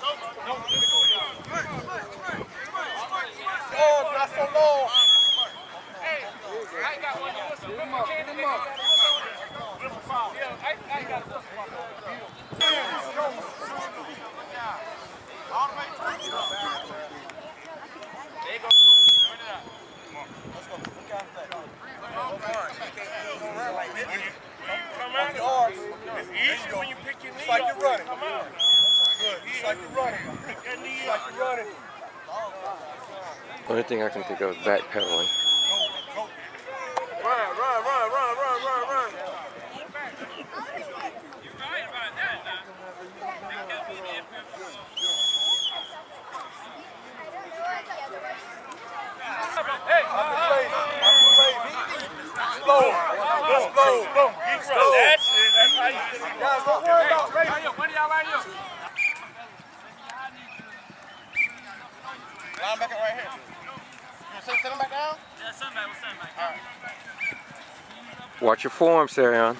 Oh, that's so low. Hey, I got one. I got The only thing I can think of is backpedaling. Run. Watch your form, Serion.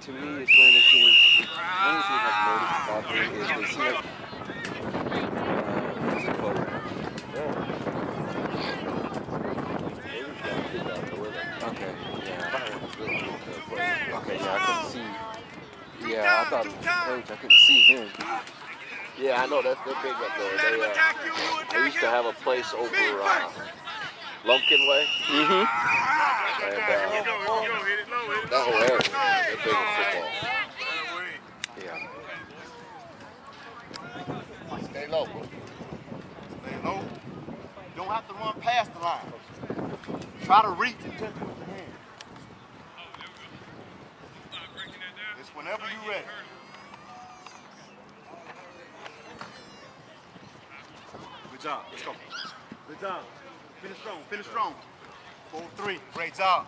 To me, it's one of the things I've noticed about them is they see thought it was Paige. I couldn't see him. Yeah, I know. That's their big up there. They used to have a place over Lumpkin Way. Mm-hmm. And that whole area, they're big in football. Yeah. Stay low, bro. Stay low. You don't have to run past the line. Try to reach and touch it with your hand. It's whenever you're ready. Good job. Let's go. Good job. Finish strong. Finish strong. 4-3. Great job.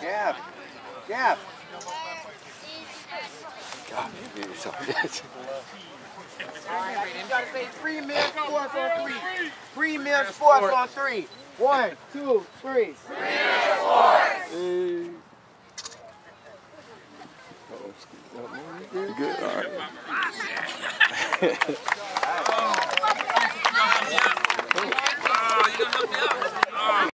Gab, Gab, God, you do something. You gotta say 3 minutes, 4 on 3. 3 minutes, 4 on 3. 1, 2, 3. 3 and 4. You good? All right.